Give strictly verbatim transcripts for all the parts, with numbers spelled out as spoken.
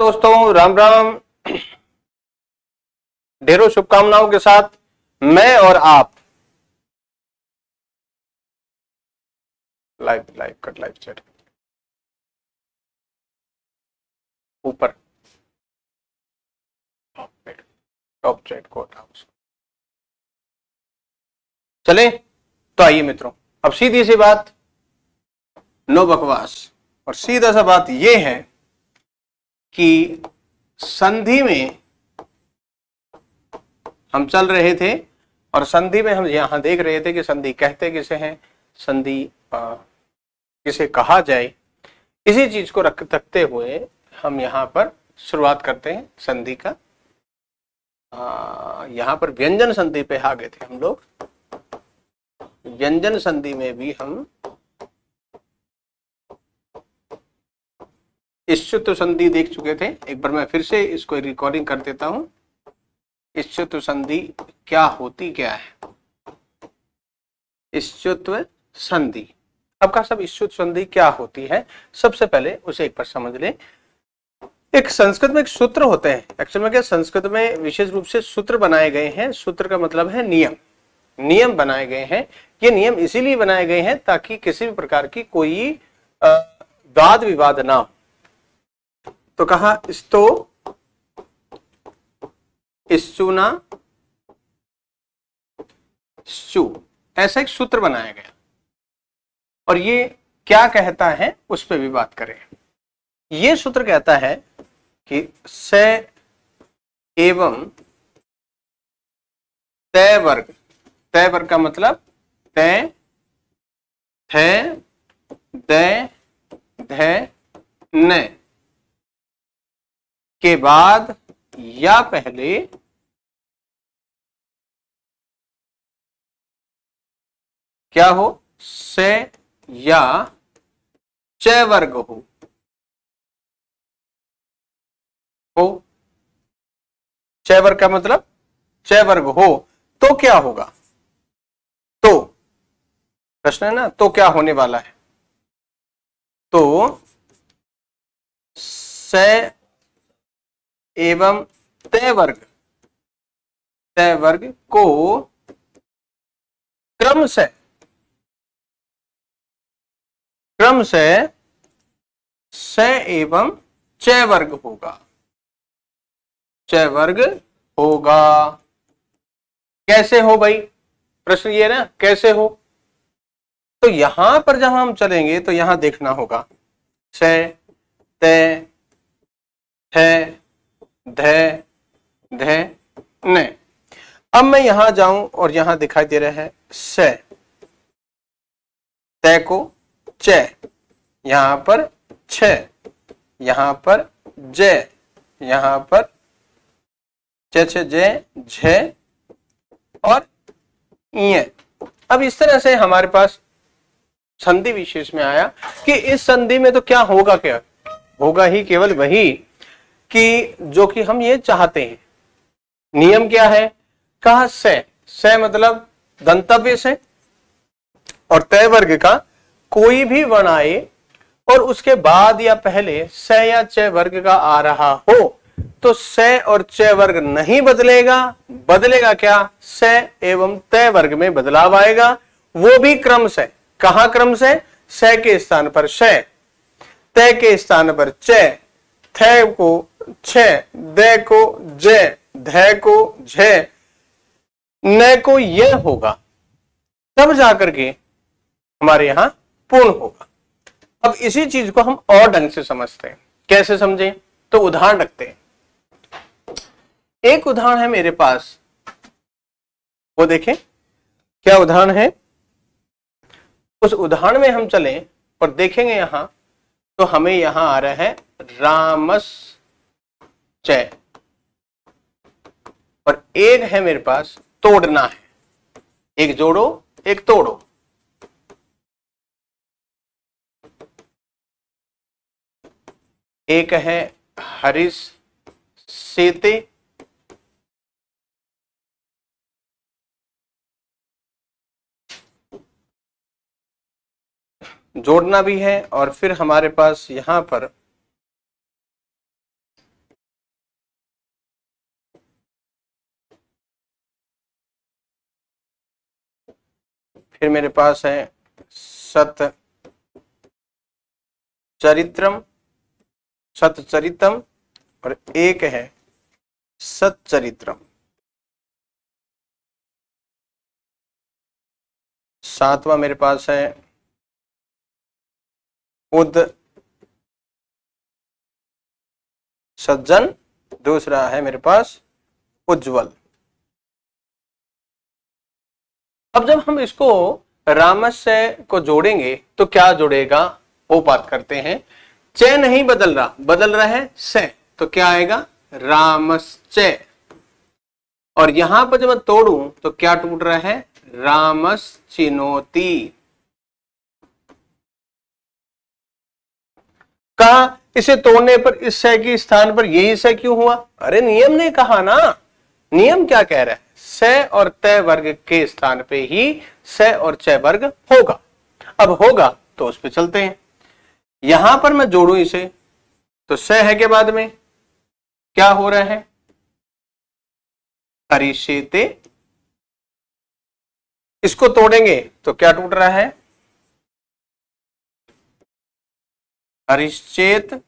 दोस्तों राम राम, ढेरों शुभकामनाओं के साथ मैं और आप live live cut live chat ऊपर टॉप चैट को हटाओ। चलें तो आइए मित्रों, अब सीधी सी बात, नो बकवास और सीधा सा बात यह है कि संधि में हम चल रहे थे और संधि में हम यहां देख रहे थे कि संधि कहते किसे हैं, संधि किसे कहा जाए। इसी चीज को रख रखते हुए हम यहां पर शुरुआत करते हैं संधि का। आ, यहां पर व्यंजन संधि पे आ गए थे हम लोग। व्यंजन संधि में भी हम इच्छुत्व संधि देख चुके थे। एक बार मैं फिर से इसको रिकॉर्डिंग कर देता हूं। इच्छुत्व संधि क्या होती क्या है, इच्छुत्व संधि। अब का सब इच्छुत्व संधि क्या होती है, सबसे पहले उसे एक बार समझ लें। एक संस्कृत में एक सूत्र होते हैं, एक्चुअल में क्या संस्कृत में विशेष रूप से सूत्र बनाए गए हैं। सूत्र का मतलब है नियम, नियम बनाए गए हैं। ये नियम इसीलिए बनाए गए हैं ताकि किसी भी प्रकार की कोई वाद विवाद ना हो। तो कहा स्तो इस्चुना स्चु, ऐसा एक सूत्र बनाया गया और ये क्या कहता है उस पर भी बात करें। ये सूत्र कहता है कि स एवं तय वर्ग, तय वर्ग का मतलब तय थे दय धय न के बाद या पहले क्या हो, से या च वर्ग हो, हो। च वर्ग का मतलब च वर्ग हो तो क्या होगा, तो प्रश्न है ना, तो क्या होने वाला है। तो से एवं तय वर्ग, तय वर्ग को क्रम से क्रम से से एवं च वर्ग होगा, च वर्ग होगा। कैसे हो भाई, प्रश्न ये ना कैसे हो। तो यहां पर जहां हम चलेंगे तो यहां देखना होगा से तय है धय धय ने। अब मैं यहां जाऊं और यहां दिखाई दे रहा है से तय को च, यहां पर छ, यहां पर ज, यहां पर च छ ज झ और य। अब इस तरह से हमारे पास संधि विशेष में आया कि इस संधि में तो क्या होगा, क्या होगा ही केवल वही कि जो कि हम ये चाहते हैं। नियम क्या है, कहा से, से मतलब दंतव्य से और तय वर्ग का कोई भी वर्ण आए और उसके बाद या पहले से या च वर्ग का आ रहा हो तो से और च वर्ग नहीं बदलेगा। बदलेगा क्या, से एवं तय वर्ग में बदलाव आएगा, वो भी क्रम से। कहा क्रम से, से के स्थान पर से, तय के स्थान पर च, थे को छ, दे को जय, धय को झ, न को यह होगा, तब जाकर के हमारे यहां पूर्ण होगा। अब इसी चीज को हम और ढंग से समझते हैं। कैसे समझें, तो उदाहरण रखते हैं। एक उदाहरण है मेरे पास, वो देखें क्या उदाहरण है। उस उदाहरण में हम चलें और देखेंगे यहां तो हमें यहां आ रहा है रामस्य और एक है मेरे पास तोड़ना है, एक जोड़ो एक तोड़ो। एक है हरिश सेते जोड़ना भी है और फिर हमारे पास यहां पर फिर मेरे पास है सत चरित्रम, सतचरितम, और एक है सच्चरित्रम। सातवां मेरे पास है उद सज्जन, दूसरा है मेरे पास उज्जवल। अब जब हम इसको रामस्य को जोड़ेंगे तो क्या जुड़ेगा वो बात करते हैं। च नहीं बदल रहा, बदल रहा है से, तो क्या आएगा रामस्य। और यहां पर जब मैं तोड़ूं तो क्या टूट रहा है रामस चिनोती का। इसे तोड़ने पर इस से के स्थान पर यही से क्यों हुआ? अरे नियम ने कहा ना, नियम क्या कह रहा है से और तय वर्ग के स्थान पे ही से और च वर्ग होगा। अब होगा तो उस पे चलते हैं। यहां पर मैं जोड़ू इसे तो से है के बाद में क्या हो रहा है करिष्यते। इसको तोड़ेंगे तो क्या टूट रहा है करिष्येत।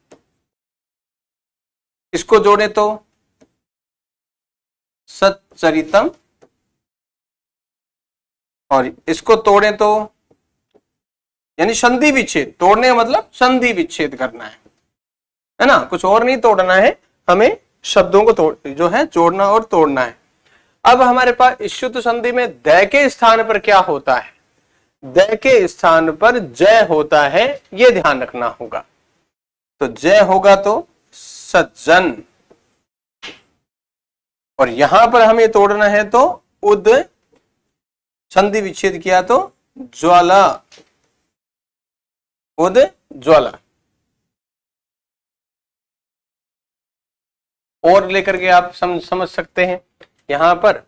इसको जोड़े तो सच्चरितम, और इसको तोड़े तो यानी संधि विच्छेद। तोड़ने का मतलब संधि विच्छेद करना है, है ना, कुछ और नहीं तोड़ना है, हमें शब्दों को तोड़ जो है जोड़ना और तोड़ना है। अब हमारे पास इश्युत संधि में द के स्थान पर क्या होता है? द के स्थान पर जय होता है, यह ध्यान रखना होगा। तो जय होगा तो सज्जन, और यहां पर हमें तोड़ना है तो उद, संधि विच्छेद किया तो ज्वाला, उद ज्वाला। और लेकर के आप समझ समझ सकते हैं यहां पर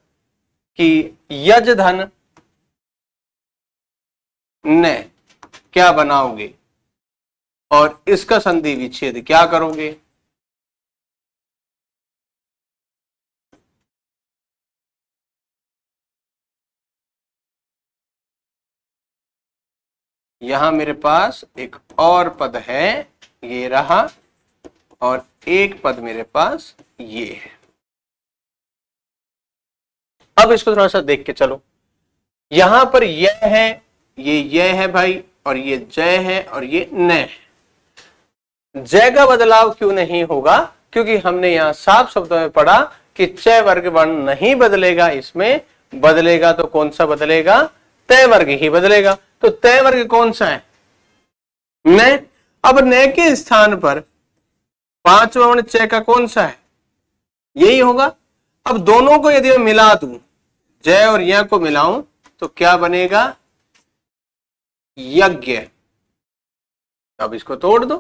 कि यजधन ने क्या बनाओगे और इसका संधि विच्छेद क्या करोगे। यहां मेरे पास एक और पद है, ये रहा, और एक पद मेरे पास ये है। अब इसको थोड़ा सा देख के चलो। यहां पर यह है, ये यह है भाई, और ये जय है, और ये न है। जय का बदलाव क्यों नहीं होगा? क्योंकि हमने यहां साफ शब्दों में पढ़ा कि च वर्ग वर्ण नहीं बदलेगा। इसमें बदलेगा तो कौन सा बदलेगा? तय वर्ग ही बदलेगा। तो तय वर्ग कौन सा है? न। अब न के स्थान पर पांचवा वर्ण च का कौन सा है? यही होगा। अब दोनों को यदि मैं मिला दूं, जय और य को मिलाऊं, तो क्या बनेगा यज्ञ। अब इसको तोड़ दो,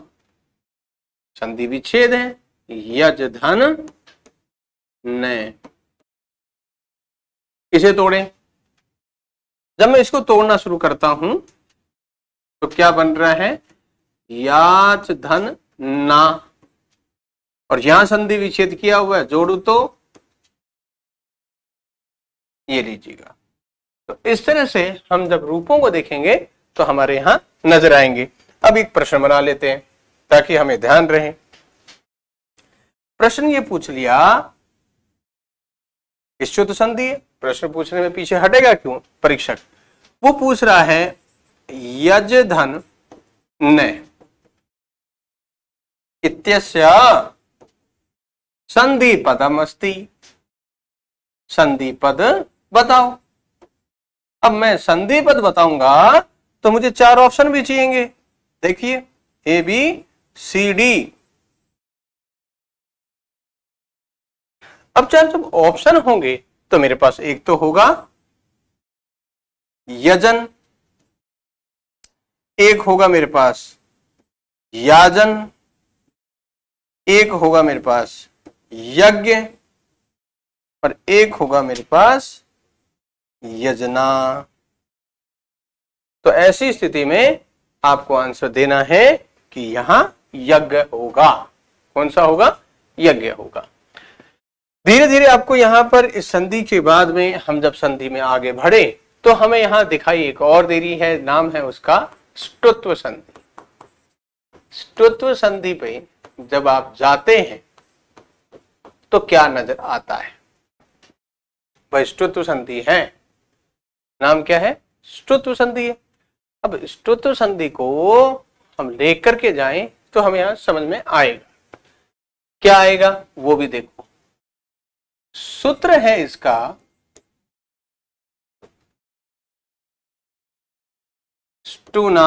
संधि विच्छेद है यजधन ने। इसे तोड़े, जब मैं इसको तोड़ना शुरू करता हूं तो क्या बन रहा है याच धन ना, और यहां संधि विच्छेद किया हुआ है। जोड़ू तो ये लीजिएगा। तो इस तरह से हम जब रूपों को देखेंगे तो हमारे यहां नजर आएंगे। अब एक प्रश्न बना लेते हैं ताकि हमें ध्यान रहे। प्रश्न ये पूछ लिया इश्युत संधि है। प्रश्न पूछने में पीछे हटेगा क्यों परीक्षक? वो पूछ रहा है यजधन ने इत्यस्य संधि पदम अस्ति, संधि पद बताओ। अब मैं संधि पद बताऊंगा तो मुझे चार ऑप्शन भी चाहिए। देखिए ए बी सी डी। अब चार जब ऑप्शन होंगे तो मेरे पास एक तो होगा यजन, एक होगा मेरे पास याजन, एक होगा मेरे पास यज्ञ, और एक होगा मेरे पास यजना। तो ऐसी स्थिति में आपको आंसर देना है कि यहां यज्ञ होगा। कौन सा होगा? यज्ञ होगा। धीरे धीरे आपको यहां पर इस संधि के बाद में हम जब संधि में आगे बढ़े तो हमें यहां दिखाई एक और दे रही है, नाम है उसका स्तुत्व संधि। स्तुत्व संधि पे जब आप जाते हैं तो क्या नजर आता है? वह स्तुत्व संधि है। नाम क्या है? स्तुत्व संधि है। अब स्तुत्व संधि को हम लेकर के जाएं तो हमें यहां समझ में आएगा, क्या आएगा वो भी देखो। सूत्र है इसका स्टूना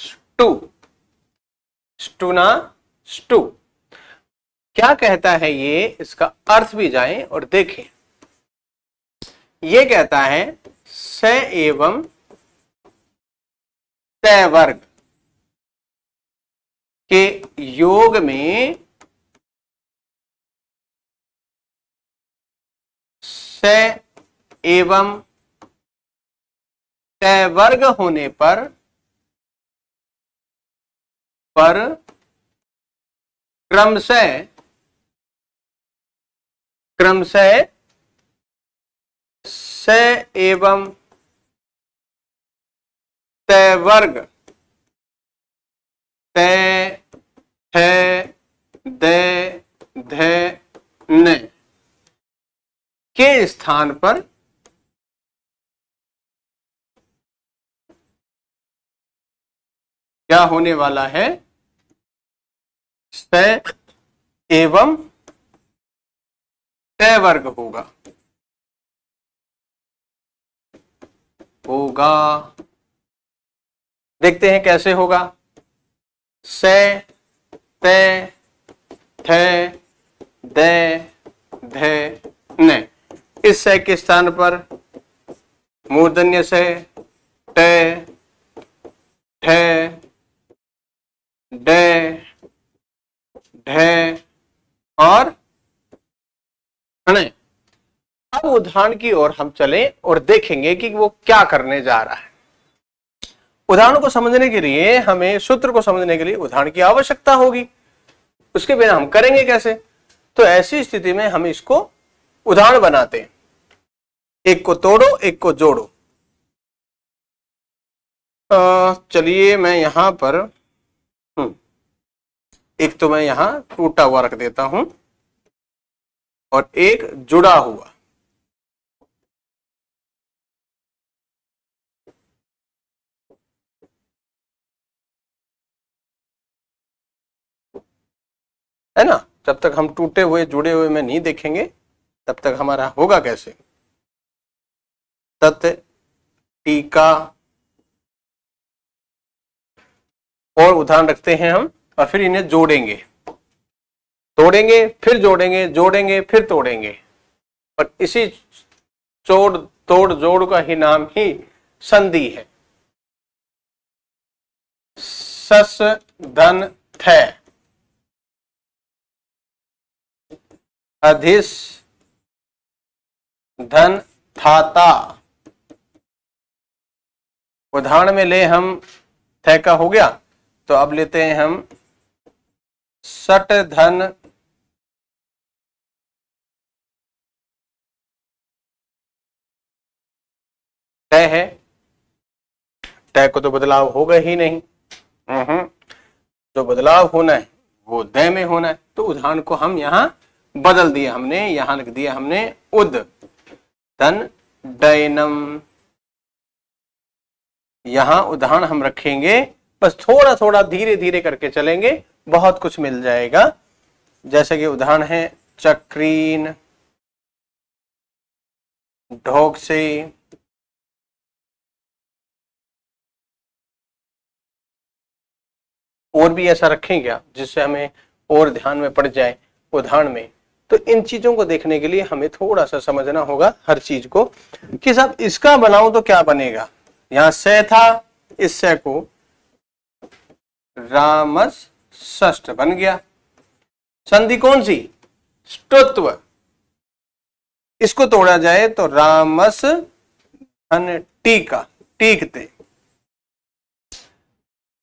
स्टू, स्टूना स्टू। क्या कहता है ये, इसका अर्थ भी जाएं और देखें। ये कहता है स एवं तय वर्ग के योग में स एवं तय वर्ग होने पर पर क्रमशः क्रमशः स एवं तय वर्ग तय है दे धे ने के स्थान पर क्या होने वाला है? स एवं तय वर्ग होगा होगा देखते हैं कैसे होगा। से ते थे दे धे ने, इस से के स्थान पर मूर्धन्य से टे ठे डे ढे और ने। अब उदाहरण की ओर हम चलें और देखेंगे कि वो क्या करने जा रहा है। उदाहरण को समझने के लिए हमें, सूत्र को समझने के लिए उदाहरण की आवश्यकता होगी, उसके बिना हम करेंगे कैसे? तो ऐसी स्थिति में हम इसको उदाहरण बनाते हैं, एक को तोड़ो एक को जोड़ो। चलिए मैं यहां पर एक तो मैं यहां टूटा हुआ रख देता हूं और एक जुड़ा हुआ। है ना, जब तक हम टूटे हुए जुड़े हुए में नहीं देखेंगे तब तक हमारा होगा कैसे? तत् टीका और उदाहरण रखते हैं हम और फिर इन्हें जोड़ेंगे, तोड़ेंगे फिर जोड़ेंगे, जोड़ेंगे फिर तोड़ेंगे, और इसी जोड़ तोड़ जोड़ का ही नाम ही संधि है। सस धन थे अधिस धन थाता। उदाहरण में ले हम थे का हो गया, तो अब लेते हैं हम सट धन तय है। तय को तो बदलाव होगा ही नहीं, जो बदलाव होना है वो दय में होना है। तो उदाहरण को हम यहां बदल दिया, हमने यहां लिख दिया हमने उद धन डैनम। यहां उदाहरण हम रखेंगे, बस थोड़ा थोड़ा धीरे धीरे करके चलेंगे, बहुत कुछ मिल जाएगा। जैसे कि उदाहरण है चक्रीन ढोक से और भी ऐसा रखेंगे आप, जिससे हमें और ध्यान में पड़ जाए उदाहरण में। तो इन चीजों को देखने के लिए हमें थोड़ा सा समझना होगा हर चीज को कि साहब इसका बनाऊं तो क्या बनेगा। यहां से था, इस से को रामस षष्ठ बन गया। संधि कौन सी? स्तुत्व। इसको तोड़ा जाए तो रामस धन टीका, टीकते।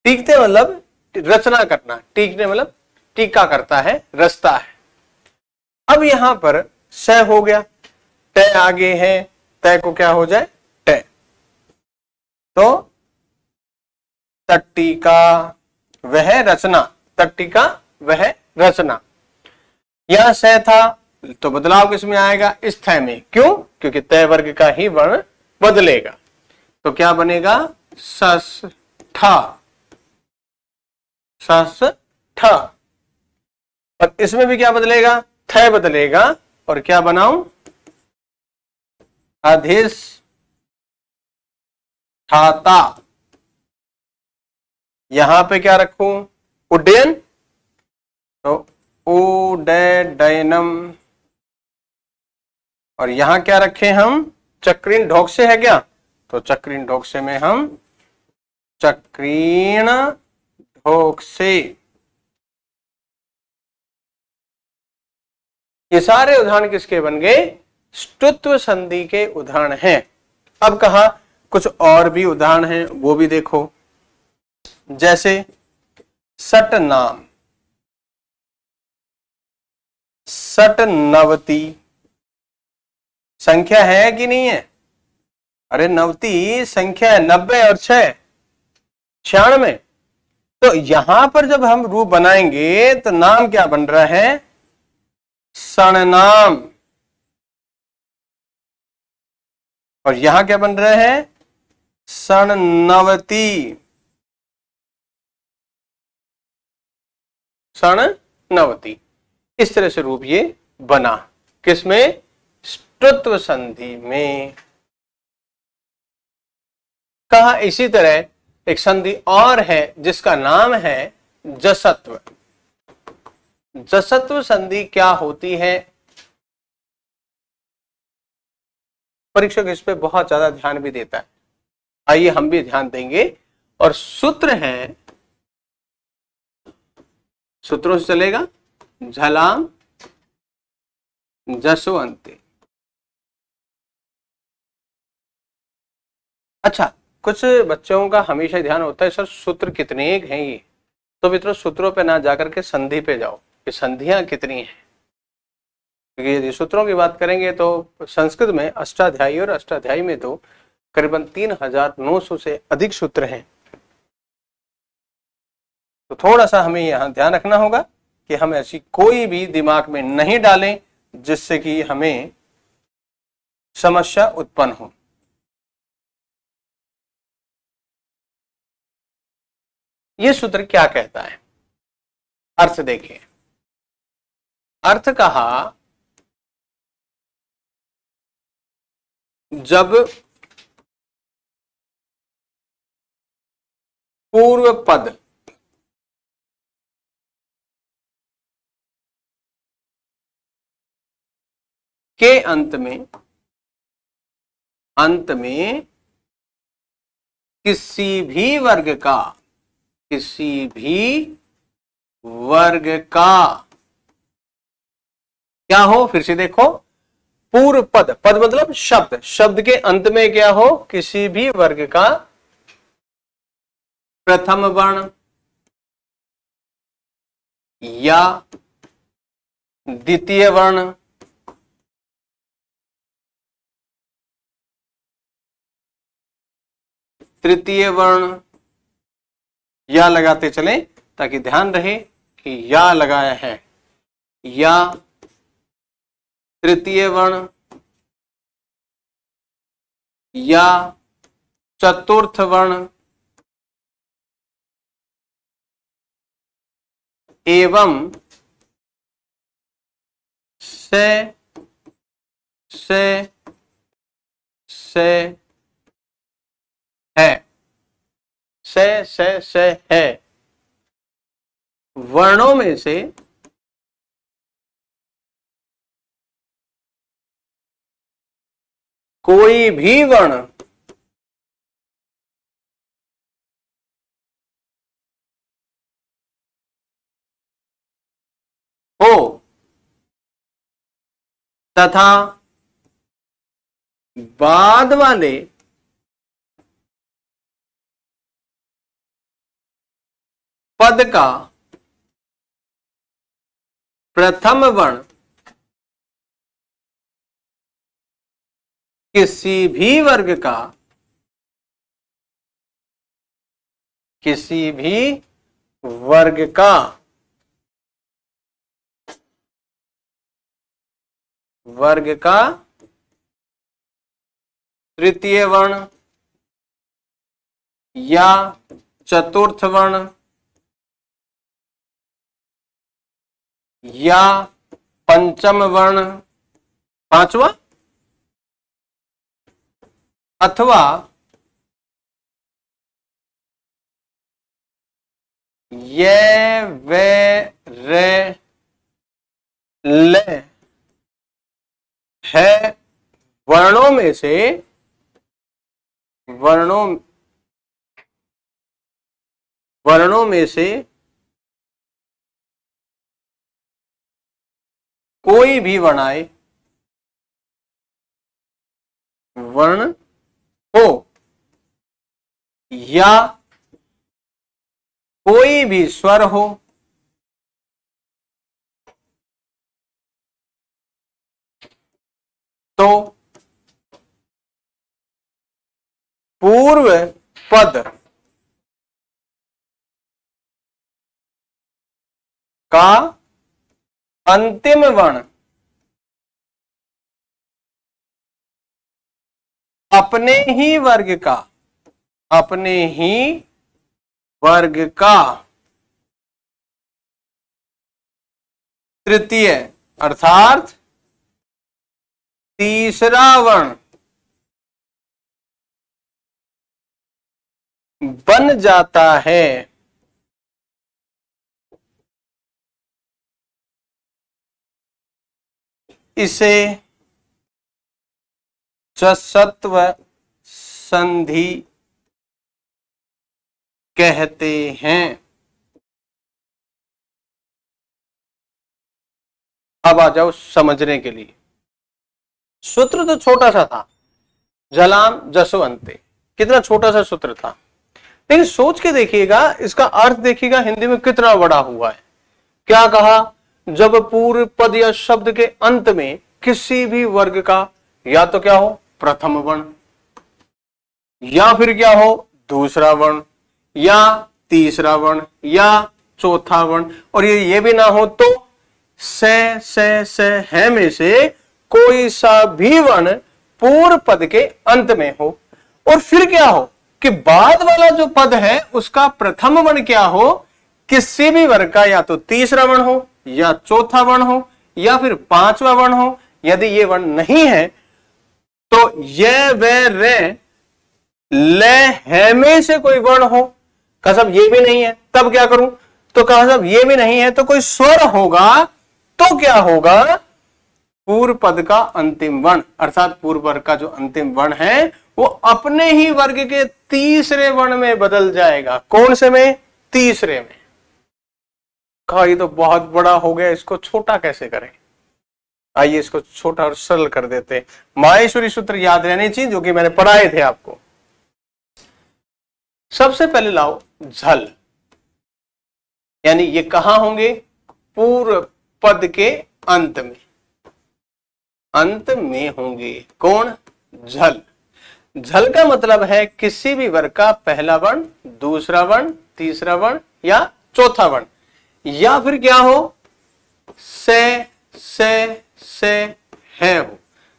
टीकते मतलब रचना करना, टीकने मतलब टीका करता है, रचता है। अब यहां पर स हो गया, टे आगे है, तय को क्या हो जाए टय। तो तट्टीका वह रचना, तट्टीका वह रचना। यह स था तो बदलाव किसमें आएगा? इस थ में। क्यों? क्योंकि तय वर्ग का ही वर्ण बदलेगा। तो क्या बनेगा? सस्था, सस्था। और इसमें भी क्या बदलेगा? थ बदलेगा। और क्या बनाऊं? अधिष्ठाता। यहां पे क्या रखूं? उड्डयन। तो उड्डयनम। और यहां क्या रखें हम? चक्रीण ढोक से है क्या? तो चक्रीण ढोक से में हम चक्रीण ढोक से। ये सारे उदाहरण किसके बन गए? स्तुत्व संधि के उदाहरण हैं। अब कहा कुछ और भी उदाहरण हैं, वो भी देखो। जैसे सट नाम, सट नवती। संख्या है कि नहीं है? अरे नवती संख्या है, नब्बे और छह छियानवे। तो यहां पर जब हम रूप बनाएंगे तो नाम क्या बन रहा है? सणनाम। और यहां क्या बन रहे हैं? सणनवती, सणनवती। इस तरह से रूप ये बना किसमें? स्तुत्व संधि में। कहा इसी तरह एक संधि और है जिसका नाम है जसत्व। जसत्व संधि क्या होती है? परीक्षक इस पे बहुत ज्यादा ध्यान भी देता है, आइए हम भी ध्यान देंगे। और सूत्र है, सूत्रों से चलेगा, झलाम जसवंते। अच्छा, कुछ बच्चों का हमेशा ध्यान होता है सर सूत्र कितने हैं ये? तो मित्रों सूत्रों पे ना जाकर के संधि पे जाओ कि संधियां कितनी हैं, क्योंकि यदि सूत्रों की बात करेंगे तो संस्कृत में अष्टाध्यायी और अष्टाध्यायी में तो करीबन तीन हजार नौ सौ से अधिक सूत्र हैं। तो थोड़ा सा हमें यहाँ ध्यान रखना होगा कि हम ऐसी कोई भी दिमाग में नहीं डालें जिससे कि हमें समस्या उत्पन्न हो। ये सूत्र क्या कहता है? अर्थ देखिए। अर्थ कहा जब पूर्व पद के अंत में अंत में किसी भी वर्ग का किसी भी वर्ग का क्या हो? फिर से देखो, पूर्व पद, पद मतलब शब्द, शब्द के अंत में क्या हो? किसी भी वर्ग का प्रथम वर्ण या द्वितीय वर्ण तृतीय वर्ण, या लगाते चलें ताकि ध्यान रहे कि या लगाया है, या तृतीय वर्ण या चतुर्थ वर्ण एवं से से से है, से से से है। वर्णों में से कोई भी वर्ण हो तथा बाद वाले पद का प्रथम वर्ण किसी भी वर्ग का किसी भी वर्ग का वर्ग का तृतीय वर्ण या चतुर्थ वर्ण या पंचम वर्ण पांचवा अथवा ये वे रे ले है वर्णों में से वर्णों वर्णों में से कोई भी वर्णाए वर्ण हो या कोई भी स्वर हो तो पूर्व पद का अंतिम वर्ण अपने ही वर्ग का अपने ही वर्ग का तृतीय अर्थात तीसरा वर्ण बन जाता है इसे चसत्व संधि कहते हैं। अब आ जाओ समझने के लिए। सूत्र तो छोटा सा था, जलाम जसवंते, कितना छोटा सा सूत्र था, लेकिन सोच के देखिएगा इसका अर्थ देखिएगा हिंदी में कितना बड़ा हुआ है। क्या कहा? जब पूर्व पद या शब्द के अंत में किसी भी वर्ग का या तो क्या हो प्रथम वर्ण या फिर क्या हो दूसरा वर्ण या तीसरा वर्ण या चौथा वर्ण और ये ये भी ना हो तो से, से, से है में से कोई सा भी वर्ण पूर्व पद के अंत में हो और फिर क्या हो कि बाद वाला जो पद है उसका प्रथम वर्ण क्या हो किसी भी वर्ग का या तो तीसरा वर्ण हो या चौथा वर्ण हो या फिर पांचवा वर्ण हो। यदि ये वर्ण नहीं है तो ये वे रे ले में से कोई वर्ण हो, कहा साहब ये भी नहीं है तब क्या करूं, तो कहा साहब ये भी नहीं है तो कोई स्वर होगा तो क्या होगा पूर्व पद का अंतिम वर्ण अर्थात पूर्व वर्ग का जो अंतिम वर्ण है वो अपने ही वर्ग के तीसरे वर्ण में बदल जाएगा। कौन से में? तीसरे में। कहा ये तो बहुत बड़ा हो गया, इसको छोटा कैसे करें? आइए इसको छोटा और सरल कर देते हैं। माहेश्वरी सूत्र याद रहनी चाहिए जो कि मैंने पढ़ाए थे आपको। सबसे पहले लाओ झल, यानी ये कहां होंगे? पूर्व पद के अंत में, अंत में होंगे। कौन? झल। झल का मतलब है किसी भी वर्ग का पहला वर्ण, दूसरा वर्ण, तीसरा वर्ण या चौथा वर्ण या फिर क्या हो से से से है हो।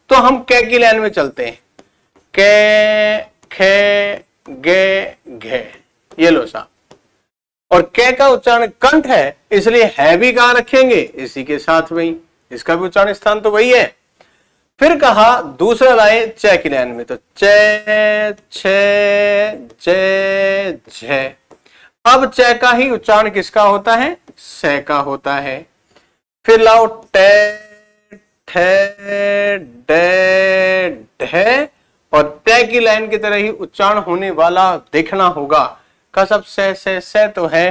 तो हम कै की लाइन में चलते हैं, कै खे गे घे, ये लो साहब। और कै का उच्चारण कंठ है इसलिए है भी कहां रखेंगे? इसी के साथ में, इसका भी उच्चारण स्थान तो वही है। फिर कहा दूसरा लाए च की लाइन में, तो चे छे जे झे। अब च का ही उच्चारण किसका होता है? से का होता है। फिर लाओ टे ठे डे ढे और तय की लाइन की तरह ही उच्चारण होने वाला देखना होगा। का सब से से से तो है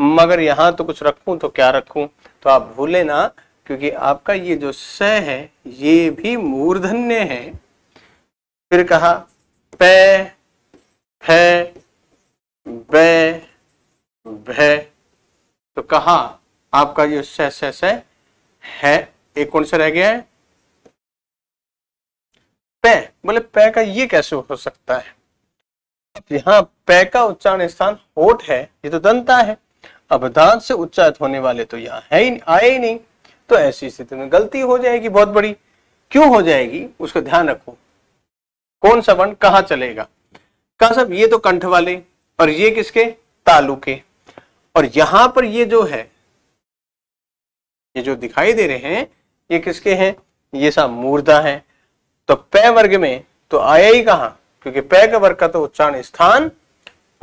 मगर यहां तो कुछ रखूं तो क्या रखूं, तो आप भूले ना क्योंकि आपका ये जो से है ये भी मूर्धन्य है। फिर कहा पे फे बे भे, तो कहा आपका ये से से से है एक कौन सा रह गया है? पे पै, बोले पै का ये कैसे हो सकता है? यहाँ पै का उच्चारण स्थान होठ है, ये तो दंता है। अब दांत से उच्चारित होने वाले तो यहाँ है ही आए ही नहीं, तो ऐसी स्थिति में गलती हो जाएगी बहुत बड़ी। क्यों हो जाएगी उसका ध्यान रखो, कौन सा वर्ण कहाँ चलेगा। कहा सब ये तो कंठ वाले और ये किसके तालु के, और यहां पर ये जो है ये जो दिखाई दे रहे हैं ये किसके हैं, ये सब मूर्धा है। तो पै वर्ग में तो आया ही कहां, क्योंकि पै का वर्ग का तो उच्चारण स्थान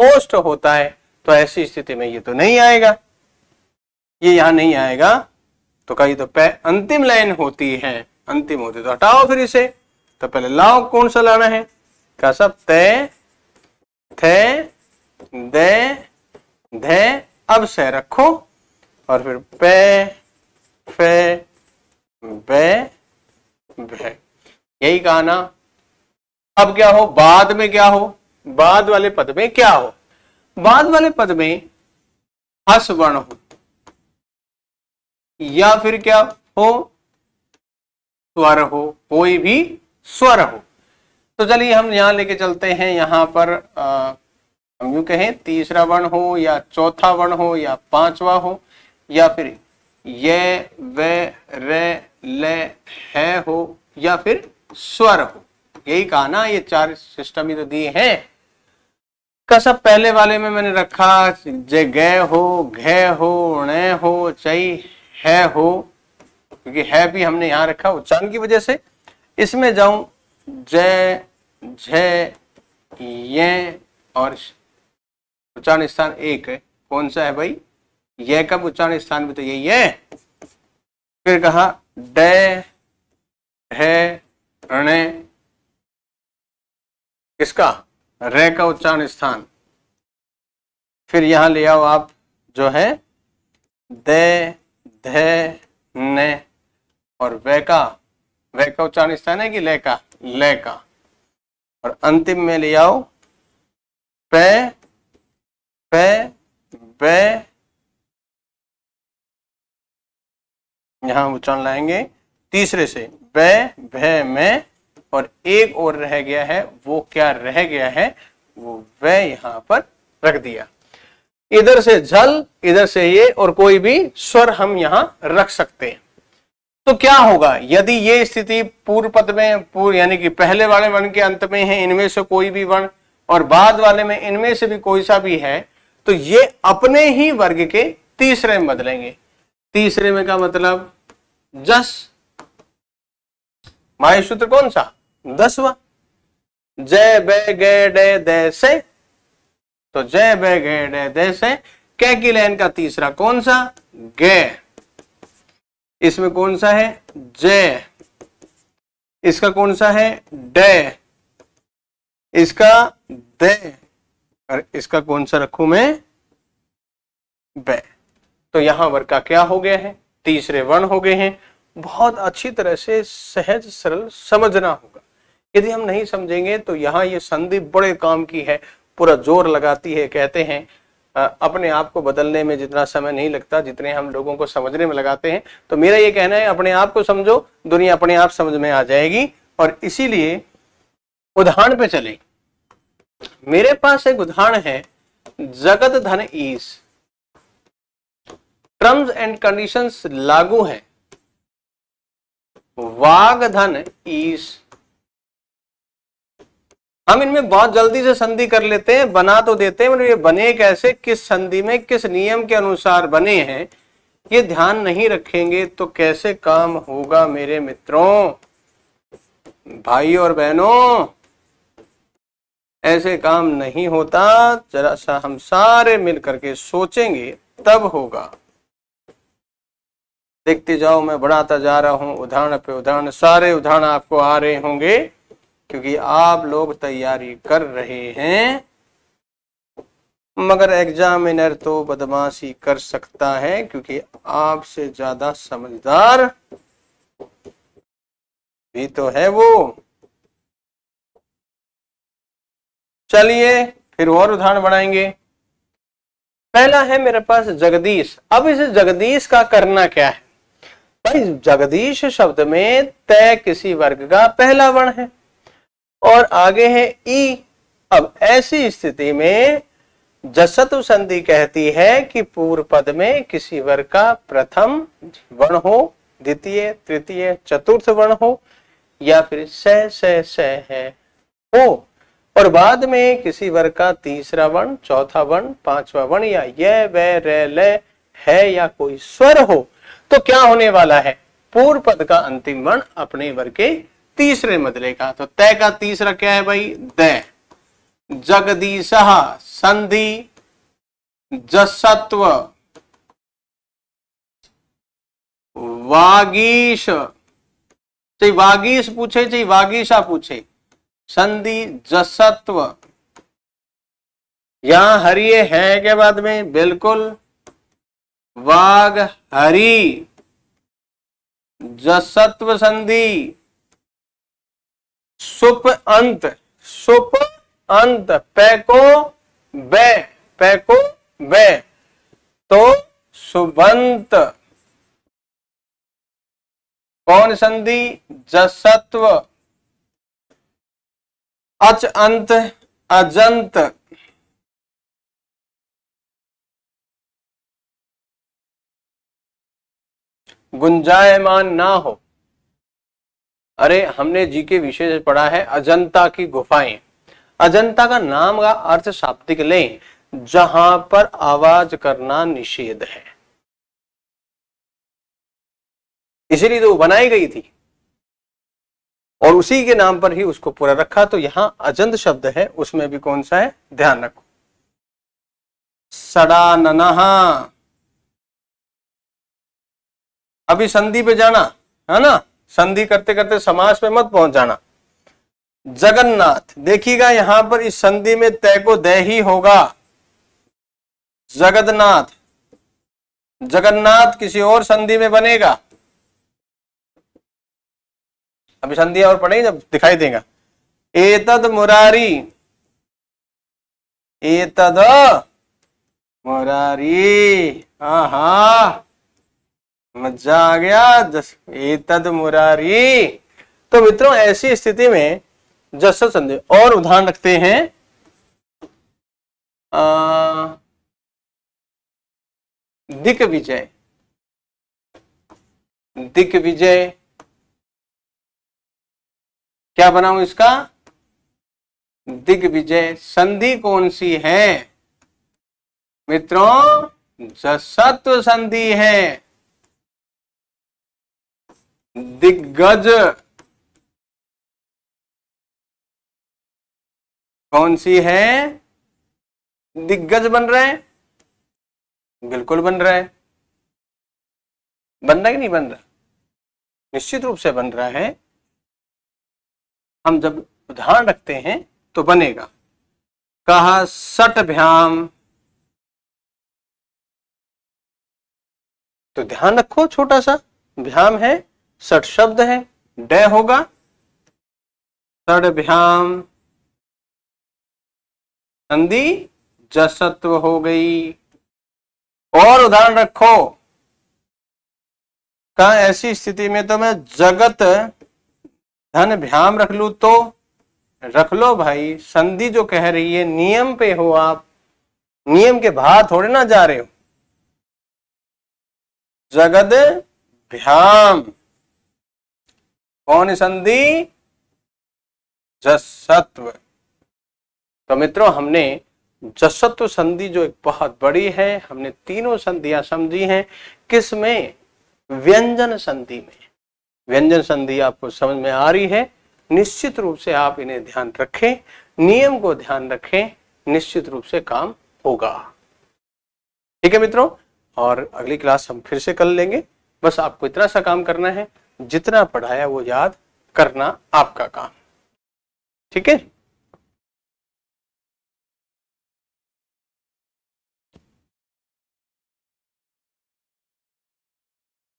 ओष्ठ होता है, तो ऐसी स्थिति में ये तो नहीं आएगा, ये यहां नहीं आएगा। तो कही तो पै अंतिम लाइन होती है, अंतिम होती तो हटाओ फिर इसे, तो पहले लाओ कौन सा लाना है। कहा सब तय थे दे, दे, अब से रखो और फिर पे फे बे भे, यही कहा ना। अब क्या हो बाद में, क्या हो बाद वाले पद में, क्या हो बाद वाले पद में हस वर्ण हो या फिर क्या हो स्वर हो, कोई भी स्वर हो। तो चलिए हम यहाँ लेके चलते हैं, यहाँ पर आ, हम यूं कहें तीसरा वर्ण हो या चौथा वर्ण हो या पांचवा हो या फिर ये वे रे ले है हो या फिर स्वर हो, यही कहा ना। ये चार सिस्टम ही तो दिए हैं। कसब पहले वाले में मैंने रखा जे गे हो घे हो णे हो चई है हो, क्योंकि है भी हमने यहाँ रखा उच्चारण की वजह से। इसमें जाऊं जय जय ये और उच्चारण स्थान एक है, कौन सा है भाई ये का उच्चारण स्थान भी तो यही है। फिर कहा डे है णे, किसका रे का उच्चारण स्थान। फिर यहां ले आओ आप जो है दे धे ने, और वे का वे का उच्चारण स्थान है कि ले का ले का, और अंतिम में ले आओ पे पे बे, यहां उच्चारण लाएंगे तीसरे से बे भे में, और एक और रह गया है, वो क्या रह गया है वो वे यहां पर रख दिया। इधर से झल इधर से ये और कोई भी स्वर हम यहां रख सकते हैं। तो क्या होगा यदि ये स्थिति पूर्व पद में, पूर्व यानी कि पहले वाले वर्ण के अंत में है, इनमें से कोई भी वर्ण, और बाद वाले में इनमें से भी कोई सा भी है, तो ये अपने ही वर्ग के तीसरे में बदलेंगे। तीसरे में का मतलब जस, माय सूत्र कौन सा दसवा, जय बे गे डे दे से। तो जय बे गे डे दे से, कै की लाइन का तीसरा कौन सा गे, इसमें कौन सा है जय, इसका कौन सा है डे, इसका दे, और इसका कौन सा रखूं मैं बे। तो यहां वर्ग का क्या हो गया है, तीसरे वर्ण हो गए हैं। बहुत अच्छी तरह से सहज सरल समझना होगा, यदि हम नहीं समझेंगे तो यहाँ ये संधि बड़े काम की है, पूरा जोर लगाती है। कहते हैं अपने आप को बदलने में जितना समय नहीं लगता जितने हम लोगों को समझने में लगाते हैं, तो मेरा ये कहना है अपने आप को समझो, दुनिया अपने आप समझ में आ जाएगी। और इसीलिए उदाहरण पे चले, मेरे पास एक उदाहरण है जगत धन ईस, टर्म्स एंड कंडीशंस लागू हैं, वाग धन ईस। हम इनमें बहुत जल्दी से संधि कर लेते हैं, बना तो देते हैं, मतलब ये बने कैसे, किस संधि में किस नियम के अनुसार बने हैं, ये ध्यान नहीं रखेंगे तो कैसे काम होगा मेरे मित्रों भाई और बहनों, ऐसे काम नहीं होता। जरा सा हम सारे मिल करके सोचेंगे तब होगा। देखते जाओ, मैं बढ़ाता जा रहा हूं उदाहरण पे उदाहरण, सारे उदाहरण आपको आ रहे होंगे क्योंकि आप लोग तैयारी कर रहे हैं, मगर एग्जामिनर तो बदमाशी कर सकता है क्योंकि आपसे ज्यादा समझदार भी तो है वो। चलिए फिर और उदाहरण बढ़ाएंगे। पहला है मेरे पास जगदीश। अब इस जगदीश का करना क्या है भाई, जगदीश शब्द में तय किसी वर्ग का पहला वर्ण है, और आगे है ई। अब ऐसी स्थिति में जसत्व संधि कहती है कि पूर्व पद में किसी वर्ग का प्रथम वर्ण हो, द्वितीय, तृतीय, चतुर्थ वर्ण हो या फिर सह सह सह है हो, और बाद में किसी वर्ग का तीसरा वर्ण, चौथा वर्ण, पांचवा वर्ण या यह वह रे ले है या कोई स्वर हो, तो क्या होने वाला है? पूर्व पद का अंतिम वर्ण अपने वर्ग के तीसरे मदले का। तो तय का तीसरा क्या है भाई? द। जगदीशः संधि जसत्व वागीश। चाहे वागीश पूछे चाहे वागीशा पूछे, संधि जसत्व यहां हरिये है के बाद में बिल्कुल वाग हरि जसत्व संधि। सुप अंत, सुप अंत, पैको बै, पैको बै, तो सुबंत कौन संधि? जसत्व। अच अंत, अजंत, गुंजायमान ना हो। अरे हमने जी के विषय से पढ़ा है अजंता की गुफाएं। अजंता का नाम का अर्थ शाब्दिक लें, जहां पर आवाज करना निषेध है, इसीलिए तो वो बनाई गई थी और उसी के नाम पर ही उसको पूरा रखा। तो यहां अजंत शब्द है, उसमें भी कौन सा है ध्यान रखो। सड़ाननहा, अभी संधि पे जाना है ना, संधि करते करते समास पे मत पहुंच जाना। जगन्नाथ, देखिएगा यहां पर इस संधि में तय को दय ही होगा। जगन्नाथ, जगन्नाथ किसी और संधि में बनेगा, अभी संधि और पढ़ेंगे जब दिखाई देगा। एतद मुरारी, एतद मुरारी, आहा मजा आ गया, एतद मुरारी। तो मित्रों ऐसी स्थिति में जसत्व संधि। और उदाहरण रखते हैं, दिग्विजय, दिग्विजय क्या बनाऊं इसका? दिग्विजय। संधि कौन सी है मित्रों? जसत्व संधि है। दिग्गज कौन सी है? दिग्गज बन रहा है, बिल्कुल बन रहा है, बन रहा है कि नहीं बन रहा? निश्चित रूप से बन रहा है। हम जब उदाहरण रखते हैं तो बनेगा। कहा सट भ्याम, तो ध्यान रखो छोटा सा भ्याम है, सट शब्द है, डे होगा, सड़भ्याम संधि जसत्व हो गई। और उदाहरण रखो, कहा ऐसी स्थिति में तो मैं जगत धन भ्याम रख लू, तो रख लो भाई, संधि जो कह रही है नियम पे हो, आप नियम के बाहर थोड़े ना जा रहे हो। जगद भ्याम कौन संधि? जसत्व। तो मित्रों हमने जसत्व संधि जो एक बहुत बड़ी है, हमने तीनों संधियां समझी हैं। किस में? व्यंजन संधि में। व्यंजन संधि आपको समझ में आ रही है? निश्चित रूप से आप इन्हें ध्यान रखें, नियम को ध्यान रखें, निश्चित रूप से काम होगा। ठीक है मित्रों, और अगली क्लास हम फिर से कर लेंगे। बस आपको इतना सा काम करना है, जितना पढ़ाया वो याद करना आपका काम। ठीक है।